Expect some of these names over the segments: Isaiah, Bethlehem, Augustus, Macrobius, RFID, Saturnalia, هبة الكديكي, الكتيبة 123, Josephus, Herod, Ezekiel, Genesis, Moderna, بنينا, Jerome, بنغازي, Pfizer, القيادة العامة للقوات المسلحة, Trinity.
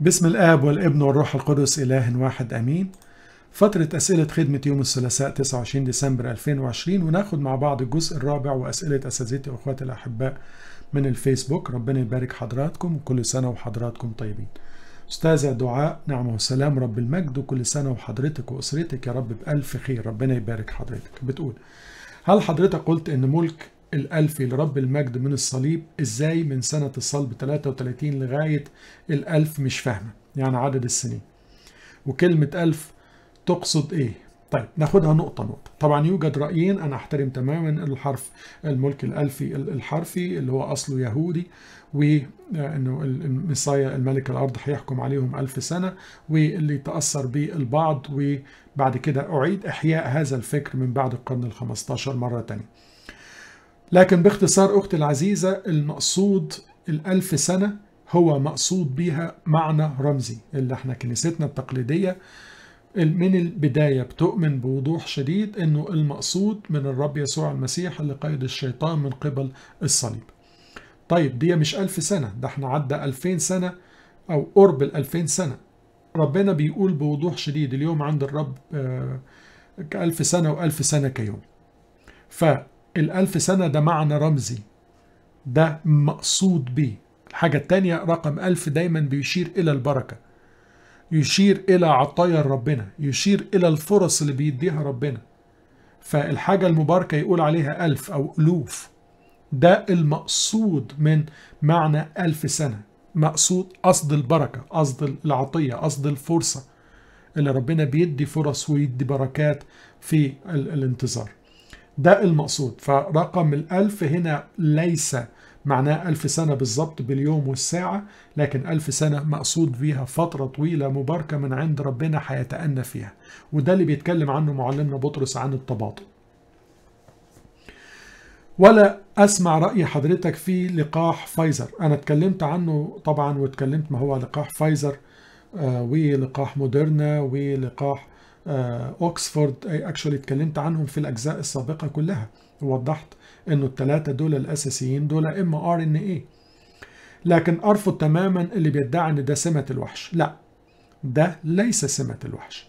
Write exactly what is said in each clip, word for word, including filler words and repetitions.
بسم الآب والابن والروح القدس إله واحد أمين. فترة أسئلة خدمة يوم الثلاثاء تسعة وعشرين ديسمبر ألفين وعشرين، وناخد مع بعض الجزء الرابع وأسئلة أساتذتي وأخواتي الأحباء من الفيسبوك. ربنا يبارك حضراتكم وكل سنة وحضراتكم طيبين. أستاذة دعاء نعمه السلام رب المجد، وكل سنة وحضرتك وأسرتك يا رب بألف خير، ربنا يبارك حضرتك. بتقول: هل حضرتك قلت إن ملك الألفي لرب المجد من الصليب؟ إزاي من سنة الصلب ثلاثة وثلاثين لغاية الألف؟ مش فاهمة يعني عدد السنين، وكلمة ألف تقصد إيه؟ طيب ناخدها نقطة نقطة. طبعا يوجد رأيين، أنا أحترم تماما الحرف الملك الألفي الحرفي اللي هو أصله يهودي، وأنه المسايا الملك الأرض هيحكم عليهم ألف سنة، واللي تأثر به البعض، وبعد كده أعيد إحياء هذا الفكر من بعد القرن الخامس عشر مرة تانية. لكن باختصار أختي العزيزة، المقصود الألف سنة هو مقصود بيها معنى رمزي، اللي احنا كنيستنا التقليدية من البداية بتؤمن بوضوح شديد أنه المقصود من الرب يسوع المسيح اللي قيد الشيطان من قبل الصليب. طيب دي مش ألف سنة، ده احنا عدى ألفين سنة أو قرب الألفين سنة. ربنا بيقول بوضوح شديد اليوم عند الرب كألف سنة وألف سنة كيوم. ف الألف سنة ده معنى رمزي، ده مقصود به. الحاجة التانية، رقم ألف دايما بيشير إلى البركة، يشير إلى عطايا ربنا، يشير إلى الفرص اللي بيديها ربنا. فالحاجة المباركة يقول عليها ألف أو ألوف، ده المقصود من معنى ألف سنة. مقصود قصد البركة، قصد العطية، قصد الفرصة اللي ربنا بيدي فرص ويدي بركات في الانتظار، ده المقصود. فرقم الألف هنا ليس معناه ألف سنة بالضبط باليوم والساعة، لكن ألف سنة مقصود بيها فترة طويلة مباركة من عند ربنا هيتأنى فيها، وده اللي بيتكلم عنه معلمنا بطرس عن التباطؤ. ولا أسمع رأي حضرتك في لقاح فايزر، أنا اتكلمت عنه طبعا، واتكلمت ما هو لقاح فايزر ولقاح موديرنا ولقاح أوكسفورد، اكشولي اتكلمت عنهم في الأجزاء السابقة كلها، ووضحت إنه الثلاثة دول الأساسيين، دول إما آر إن إيه. لكن أرفض تماما اللي بيدعي إن ده سمة الوحش، لا ده ليس سمة الوحش.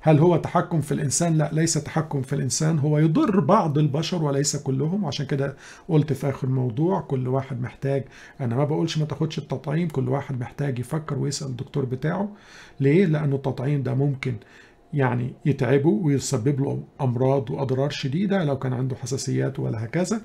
هل هو تحكم في الإنسان؟ لا ليس تحكم في الإنسان، هو يضر بعض البشر وليس كلهم. وعشان كده قلت في آخر موضوع كل واحد محتاج، أنا ما بقولش ما تاخدش التطعيم، كل واحد محتاج يفكر ويسأل الدكتور بتاعه. ليه؟ لأنه التطعيم ده ممكن يعني يتعبوا ويسبب له أمراض وأضرار شديدة لو كان عنده حساسيات ولا هكذا،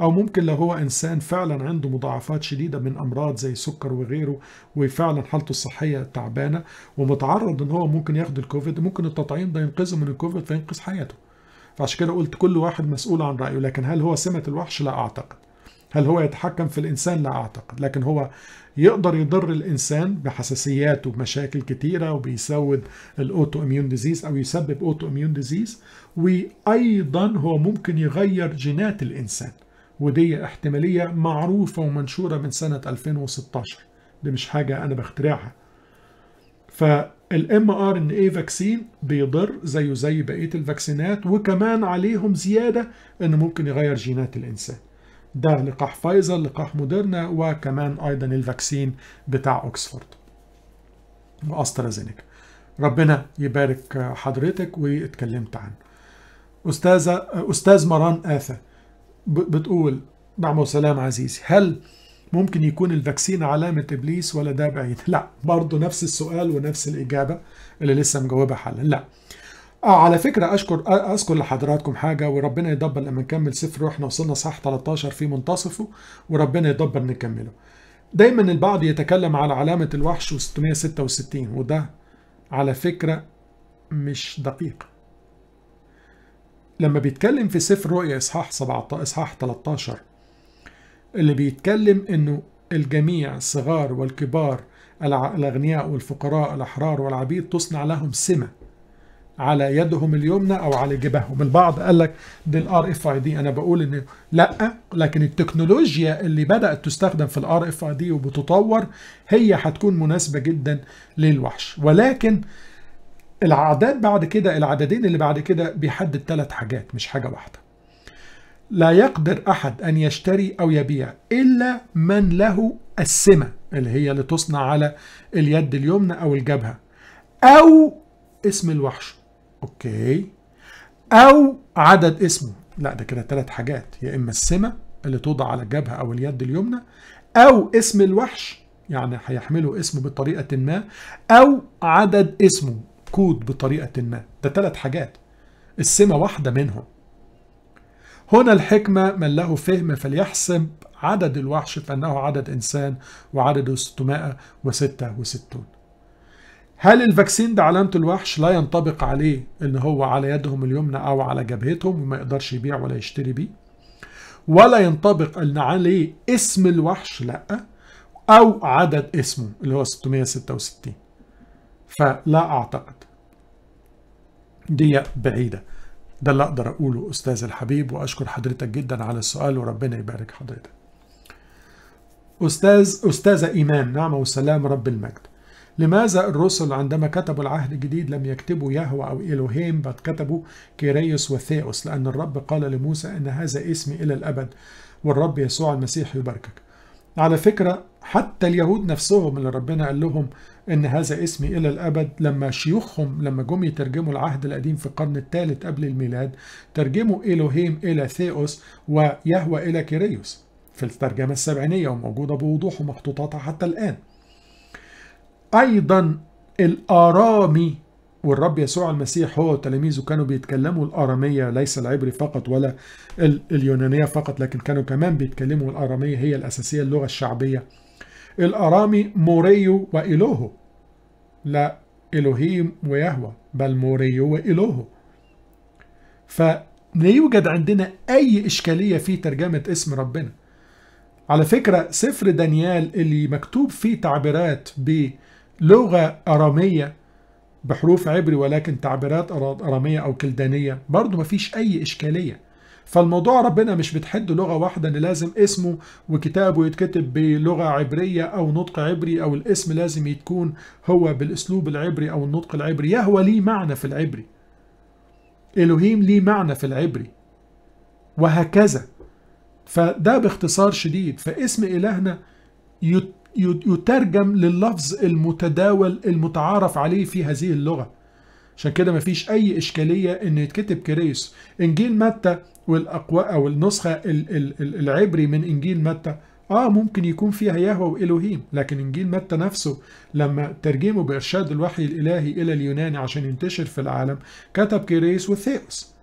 أو ممكن لو هو إنسان فعلا عنده مضاعفات شديدة من أمراض زي سكر وغيره، وفعلا حالته الصحية تعبانة ومتعرض إن هو ممكن ياخد الكوفيد، ممكن التطعيم ده ينقذه من الكوفيد فينقذ حياته. فعشان كده قلت كل واحد مسؤول عن رأيه. لكن هل هو سمة الوحش؟ لا أعتقد. هل هو يتحكم في الإنسان؟ لا أعتقد. لكن هو يقدر يضر الإنسان بحساسياته ومشاكل كتيرة، وبيسود الأوتوإميون ديزيز أو يسبب أوتوإميون ديزيز، وأيضا هو ممكن يغير جينات الإنسان، ودي احتمالية معروفة ومنشورة من سنة ألفين وستة عشر، دي مش حاجة أنا بخترعها. فالام ار ان اي فاكسين بيضر زيه زي بقية الفاكسينات، وكمان عليهم زيادة إنه ممكن يغير جينات الإنسان. ده لقاح فايزر، لقاح موديرنا، وكمان أيضا الفاكسين بتاع أوكسفورد وأسترازينيكا. ربنا يبارك حضرتك واتكلمت عنه. أستاذة أستاذ مران آثى بتقول: نعم سلام عزيزي، هل ممكن يكون الفاكسين علامة إبليس ولا ده بعيد؟ لا، برضه نفس السؤال ونفس الإجابة اللي لسه مجاوبها حالا. لا اه على فكرة أشكر أذكر لحضراتكم حاجة، وربنا يدبر لما نكمل سفر، واحنا وصلنا صح ثلاثة عشر في منتصفه، وربنا يدبر نكمله. دايما البعض يتكلم على علامة الوحش وستمائة وستة وستين، وده على فكرة مش دقيق. لما بيتكلم في سفر رؤيا إصحاح سبعة عشر إصحاح ثلاثة عشر، اللي بيتكلم إنه الجميع الصغار والكبار، الأغنياء والفقراء، الأحرار والعبيد، تصنع لهم سمة على يدهم اليمنى او على جبههم. البعض قال لك دي الار اف اي دي، انا بقول ان لا، لكن التكنولوجيا اللي بدات تستخدم في الار اف اي دي وبتطور هي هتكون مناسبه جدا للوحش. ولكن العداد بعد كده، العددين اللي بعد كده بيحدد ثلاث حاجات مش حاجه واحده. لا يقدر احد ان يشتري او يبيع الا من له السمه اللي هي اللي تصنع على اليد اليمنى أو الجبهة، أو اسم الوحش. أوكي، أو عدد اسمه. لا ده كده ثلاث حاجات، يا إما السمة اللي توضع على الجبهة أو اليد اليمنى، أو اسم الوحش يعني هيحمله اسمه بطريقة ما، أو عدد اسمه كود بطريقة ما. ده ثلاث حاجات، السمة واحدة منهم. هنا الحكمة: من له فهم فليحسب عدد الوحش فإنه عدد إنسان وعدده ستمائة وستة وستون. هل الفاكسين ده علامة الوحش؟ لا ينطبق عليه إن هو على يدهم اليمنى أو على جبهتهم وما يقدرش يبيع ولا يشتري بيه، ولا ينطبق إن عليه اسم الوحش، لأ، أو عدد اسمه اللي هو ستمائة وستة وستين. فلا أعتقد دي بعيدة. ده اللي أقدر أقوله أستاذ الحبيب، وأشكر حضرتك جدا على السؤال وربنا يبارك حضرتك. أستاذ أستاذة إيمان، نعمة وسلام رب المجد. لماذا الرسل عندما كتبوا العهد الجديد لم يكتبوا يهوه أو إلهيم بل كتبوا كيريوس وثيوس؟ لأن الرب قال لموسى إن هذا اسمي إلى الأبد والرب يسوع المسيح يباركك. على فكرة حتى اليهود نفسهم اللي ربنا قال لهم إن هذا اسمي إلى الأبد، لما شيوخهم لما جم يترجموا العهد القديم في القرن الثالث قبل الميلاد ترجموا إلهيم إلى ثيوس ويهوه إلى كيريوس في الترجمة السبعينية، وموجودة بوضوح ومخطوطاتها حتى الآن. أيضا الآرامي، والرب يسوع المسيح هو وتلاميذه كانوا بيتكلموا الآرامية، ليس العبري فقط ولا اليونانية فقط، لكن كانوا كمان بيتكلموا الآرامية، هي الأساسية اللغة الشعبية. الآرامي موريو وإلوهو، لا إلهيم ويهوه بل موريو وإلوهو. فلا يوجد عندنا أي إشكالية في ترجمة اسم ربنا. على فكرة سفر دانيال اللي مكتوب فيه تعبيرات بلغة آرامية بحروف عبري ولكن تعبيرات آرامية أو كلدانية، برضو مفيش أي إشكالية. فالموضوع ربنا مش بتحد لغة واحدة إن لازم اسمه وكتابه يتكتب بلغة عبرية أو نطق عبري، أو الاسم لازم يكون هو بالأسلوب العبري أو النطق العبري. يهوه ليه معنى في العبري، إلهيم ليه معنى في العبري، وهكذا. فده باختصار شديد. فاسم إلهنا يترجم لللفظ المتداول المتعارف عليه في هذه اللغة، عشان كده مفيش أي إشكالية إن يتكتب كريس. إنجيل متى والأقوى أو النسخة العبري من إنجيل متى آه ممكن يكون فيها يهوه وإلهيم، لكن إنجيل متى نفسه لما ترجمه بإرشاد الوحي الإلهي إلى اليوناني عشان ينتشر في العالم كتب كريس وثيوس.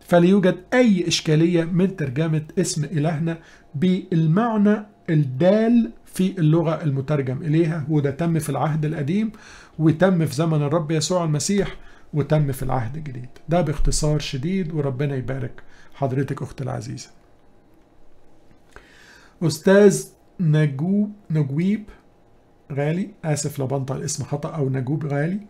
فلا يوجد أي إشكالية من ترجمة اسم إلهنا بالمعنى الدال في اللغة المترجم إليها، وده تم في العهد القديم وتم في زمن الرب يسوع المسيح وتم في العهد الجديد. ده باختصار شديد وربنا يبارك حضرتك أختي العزيزة. أستاذ نجوب نجويب غالي، آسف لو بنطق الاسم خطأ، أو نجوب غالي،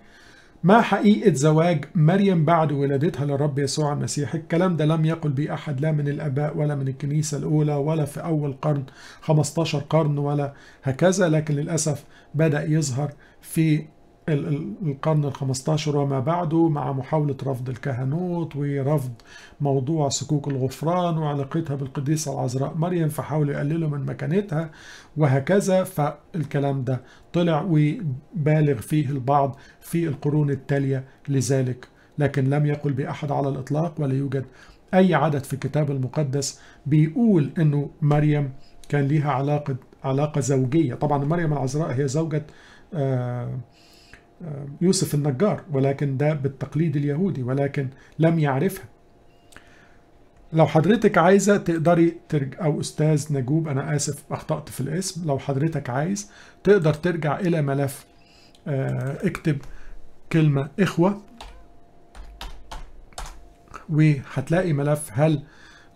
ما حقيقة زواج مريم بعد ولادتها للرب يسوع المسيح؟ الكلام ده لم يقل به أحد، لا من الآباء ولا من الكنيسة الأولى ولا في أول قرن خمستاشر قرن ولا هكذا، لكن للأسف بدأ يظهر في القرن الخمستاشر وما بعده مع محاولة رفض الكهنوت ورفض موضوع سكوك الغفران وعلاقتها بالقديسة العذراء مريم، فحاولوا يقللوا من مكانتها وهكذا. فالكلام ده طلع وبالغ فيه البعض في القرون التالية لذلك، لكن لم يقل بأحد على الإطلاق، ولا يوجد أي عدد في الكتاب المقدس بيقول إنه مريم كان ليها علاقة علاقة زوجية. طبعا مريم العذراء هي زوجة آه يوسف النجار، ولكن ده بالتقليد اليهودي، ولكن لم يعرفها. لو حضرتك عايزة تقدري ترجع، أو أستاذ نجوب أنا آسف أخطأت في الاسم، لو حضرتك عايز تقدر ترجع إلى ملف، اكتب كلمة إخوة وهتلاقي ملف هل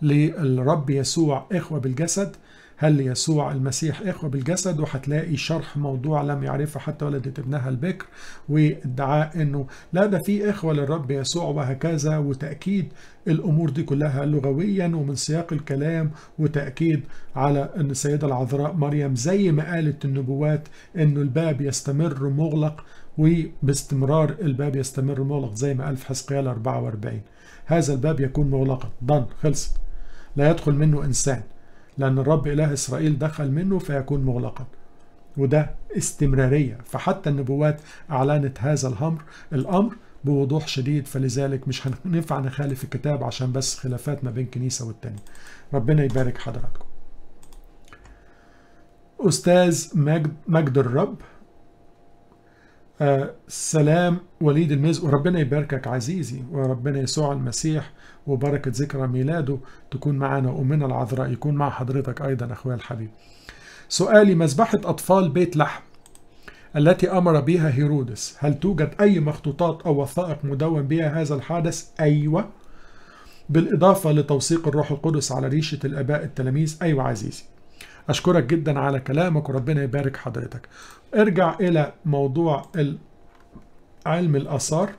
للرب يسوع إخوة بالجسد، هل يسوع المسيح إخوة بالجسد، وهتلاقي شرح موضوع لم يعرفه حتى ولدت ابنها البكر، وادعاء انه لا ده في إخوة للرب يسوع وهكذا، وتأكيد الأمور دي كلها لغويا ومن سياق الكلام، وتأكيد على أن السيدة العذراء مريم زي ما قالت النبوات أنه الباب يستمر مغلق، وباستمرار الباب يستمر مغلق زي ما قال في حزقيال أربعة وأربعين هذا الباب يكون مغلقا، ضن خلصت لا يدخل منه إنسان، لأن الرب إله إسرائيل دخل منه فيكون مغلقا. وده استمرارية. فحتى النبوات أعلنت هذا الأمر الأمر بوضوح شديد، فلذلك مش هننفع نخالف الكتاب عشان بس خلافات ما بين كنيسة والتانية. ربنا يبارك حضراتكم. أستاذ مجد, مجد الرب، آه سلام وليد المزق، وربنا يباركك عزيزي، وربنا يسوع المسيح وبركة ذكرى ميلاده تكون معنا، ومن العذراء يكون مع حضرتك أيضا أخويا الحبيب. سؤالي: مذبحة أطفال بيت لحم التي أمر بها هيرودس، هل توجد أي مخطوطات أو وثائق مدون بها هذا الحدث؟ أيوة، بالإضافة لتوثيق الروح القدس على ريشة الآباء التلاميذ. أيوة عزيزي، أشكرك جدا على كلامك وربنا يبارك حضرتك. ارجع إلى موضوع علم الآثار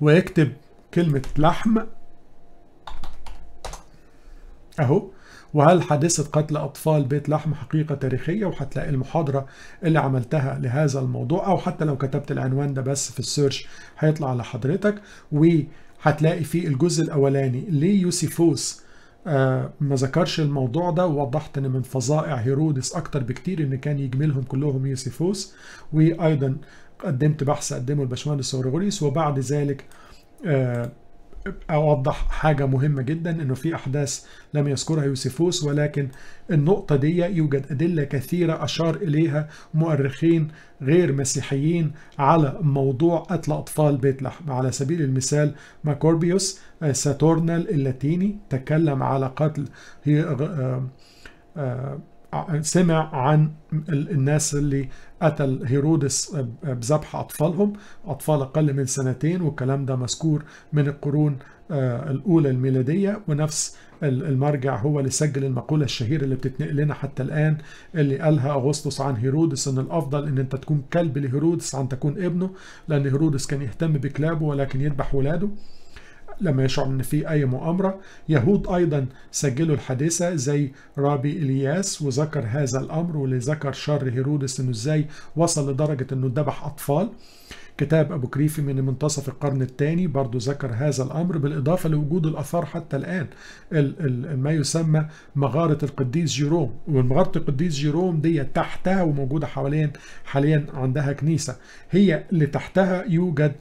ويكتب كلمة لحم أهو، وهل حادثة قتل أطفال بيت لحم حقيقة تاريخية، وهتلاقي المحاضرة اللي عملتها لهذا الموضوع، أو حتى لو كتبت العنوان ده بس في السيرش هيطلع على حضرتك، وهتلاقي فيه الجزء الأولاني ليه يوسيفوس آه ما ذكرش الموضوع ده، ووضحت ان من فظائع هيرودس اكتر بكتير ان كان يجملهم كلهم يوسيفوس. وايضا قدمت بحث قدمه الباشمهندس اورغوريس، وبعد ذلك آه اوضح حاجه مهمه جدا، انه في احداث لم يذكرها يوسيفوس، ولكن النقطه دي يوجد ادله كثيره اشار اليها مؤرخين غير مسيحيين على موضوع قتل اطفال بيت لحم. على سبيل المثال ماكوربيوس ساتورنال اللاتيني تكلم على قتل، سمع عن الناس اللي قتل هيرودس بذبح أطفالهم، أطفال أقل من سنتين، والكلام ده مذكور من القرون الأولى الميلادية، ونفس المرجع هو اللي سجل المقولة الشهيرة اللي بتتنقل لنا حتى الآن، اللي قالها أغسطس عن هيرودس، إن الأفضل إن أنت تكون كلب لهيرودس عن تكون ابنه، لأن هيرودس كان يهتم بكلابه ولكن يذبح ولاده لما يشعر ان في اي مؤامره. يهود ايضا سجلوا الحادثه زي رابي الياس، وذكر هذا الامر، واللي ذكر شر هيرودس انه ازاي وصل لدرجه انه ذبح اطفال. كتاب ابو كريفي من منتصف القرن الثاني برضو ذكر هذا الامر، بالاضافه لوجود الاثار حتى الان، ما يسمى مغاره القديس جيروم، ومغاره القديس جيروم دي تحتها وموجوده حواليا حاليا عندها كنيسه، هي اللي تحتها يوجد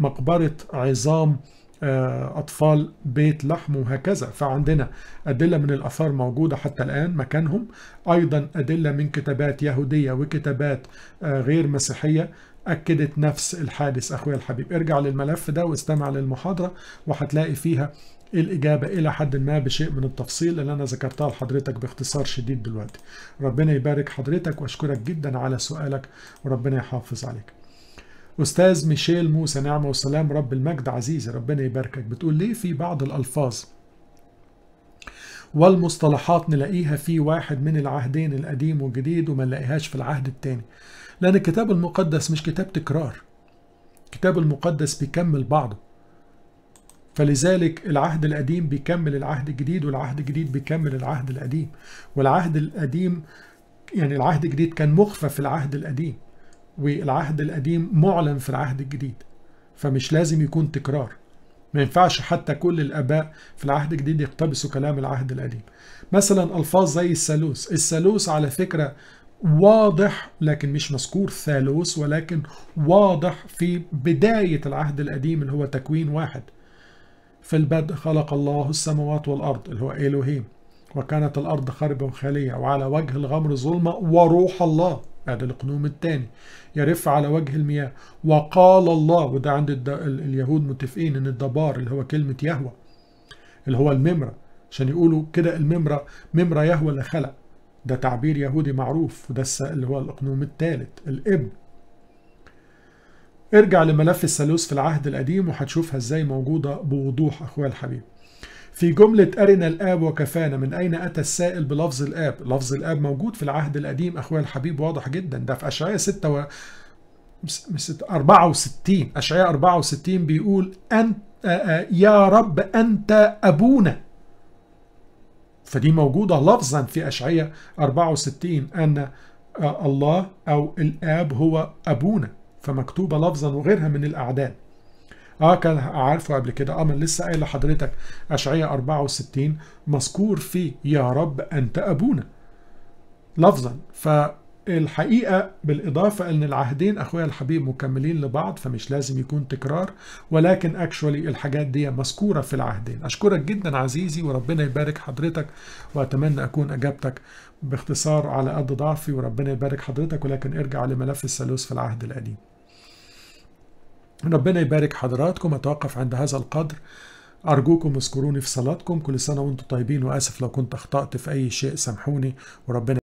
مقبره عظام أطفال بيت لحم وهكذا. فعندنا أدلة من الآثار موجودة حتى الآن مكانهم، أيضا أدلة من كتابات يهودية وكتابات غير مسيحية أكدت نفس الحادث. أخويا الحبيب ارجع للملف ده واستمع للمحاضرة، وهتلاقي فيها الإجابة إلى حد ما بشيء من التفصيل اللي أنا ذكرتها لحضرتك باختصار شديد دلوقتي. ربنا يبارك حضرتك وأشكرك جدا على سؤالك وربنا يحافظ عليك. أستاذ ميشيل موسى، نعمة والسلام رب المجد عزيزي، ربنا يباركك. بتقول ليه في بعض الألفاظ والمصطلحات نلاقيها في واحد من العهدين القديم والجديد وما نلاقيهاش في العهد الثاني؟ لأن الكتاب المقدس مش كتاب تكرار، الكتاب المقدس بيكمل بعضه، فلذلك العهد القديم بيكمل العهد الجديد، والعهد الجديد بيكمل العهد القديم، والعهد القديم يعني العهد الجديد كان مخفى في العهد القديم، والعهد القديم معلن في العهد الجديد، فمش لازم يكون تكرار. ما ينفعش حتى كل الآباء في العهد الجديد يقتبسوا كلام العهد القديم. مثلا ألفاظ زي الثالوث، الثالوث على فكرة واضح لكن مش مذكور ثالوث، ولكن واضح في بداية العهد القديم اللي هو تكوين واحد، في البدء خلق الله السماوات والأرض اللي هو إلهيم، وكانت الأرض خربة وخالية وعلى وجه الغمر ظلمة وروح الله، هذا القنوم الثاني، يرف على وجه المياه، وقال الله، وده عند الد... اليهود متفقين ان الدبار اللي هو كلمه يهوه اللي هو الممره، عشان يقولوا كده الممره ممره يهوه اللي خلق، ده تعبير يهودي معروف، وده اللي هو القنوم الثالث الابن. ارجع لملف الثالوث في العهد القديم وهتشوفها ازاي موجوده بوضوح اخويا الحبيب. في جملة أرنا الآب وكفانا، من أين أتى السائل بلفظ الآب؟ لفظ الآب موجود في العهد القديم أخويا الحبيب، واضح جدا، ده في أشعياء ستة و... اربعة وستين، أشعياء أربعة وستين بيقول أنت يا رب أنت أبونا، فدي موجودة لفظا في أشعياء أربعة وستين أن الله أو الآب هو أبونا، فمكتوبة لفظا، وغيرها من الأعداد. اه كان عارفه قبل كده، اه من لسه قايل لحضرتك اشعياء أربعة وستين مذكور فيه يا رب انت ابونا، لفظا. فالحقيقة بالإضافة أن العهدين أخويا الحبيب مكملين لبعض، فمش لازم يكون تكرار، ولكن اكشولي الحاجات دي مذكورة في العهدين. أشكرك جدا عزيزي، وربنا يبارك حضرتك، وأتمنى أكون أجابتك باختصار على قد ضعفي، وربنا يبارك حضرتك. ولكن ارجع لملف الثالوث في العهد القديم. ربنا يبارك حضراتكم، أتوقف عند هذا القدر، أرجوكم اذكروني في صلاتكم. كل سنة وانتم طيبين، وأسف لو كنت أخطأت في أي شيء، سامحوني وربنا